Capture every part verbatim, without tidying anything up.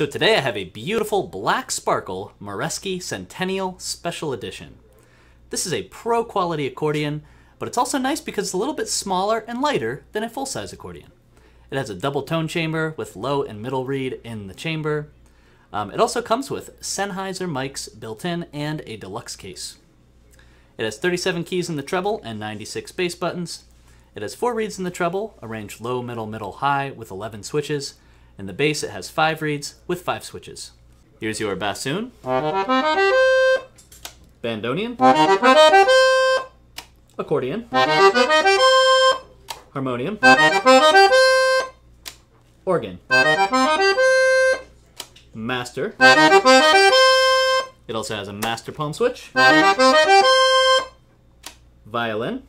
So today I have a beautiful Black Sparkle Moreschi Centennial Special Edition. This is a pro quality accordion, but it's also nice because it's a little bit smaller and lighter than a full-size accordion. It has a double tone chamber with low and middle reed in the chamber. Um, it also comes with Sennheiser mics built in and a deluxe case. It has thirty-seven keys in the treble and ninety-six bass buttons. It has four reeds in the treble, arranged low, middle, middle, high with eleven switches. In the bass, it has five reeds with five switches. Here's your bassoon, bandoneon, accordion, harmonium, organ, master. It also has a master palm switch, violin,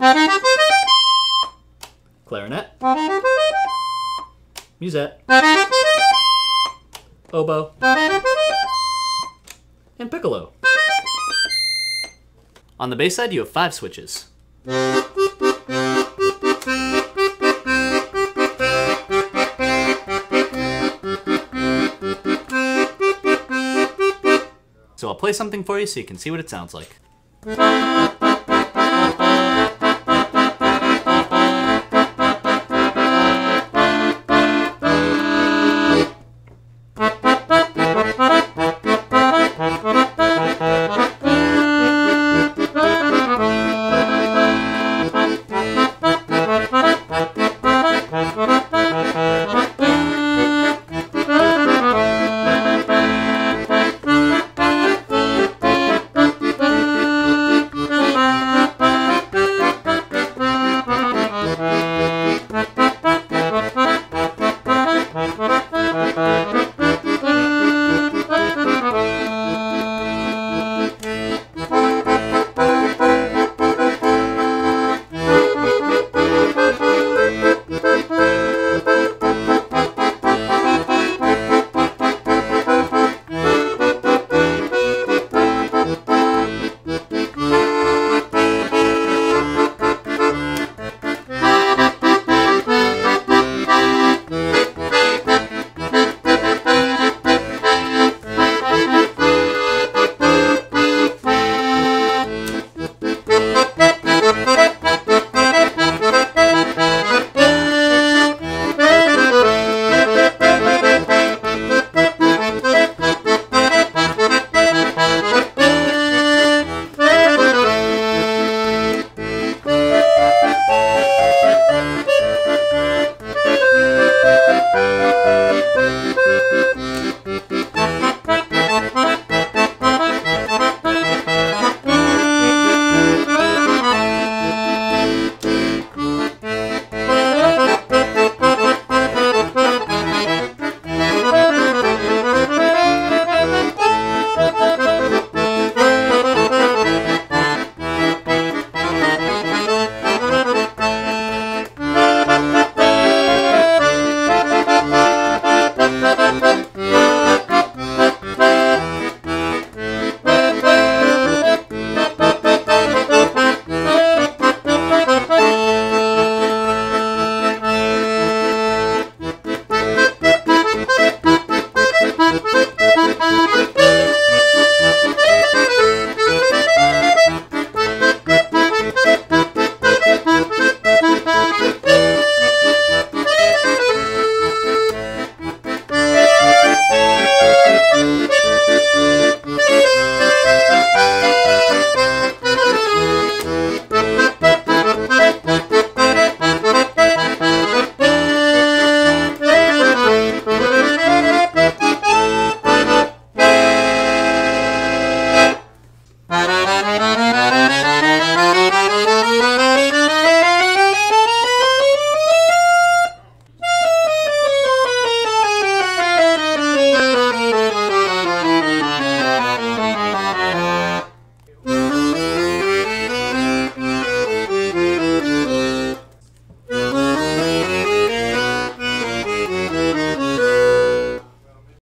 clarinet, musette, oboe, and piccolo. On the bass side, you have five switches. So I'll play something for you so you can see what it sounds like. Bye.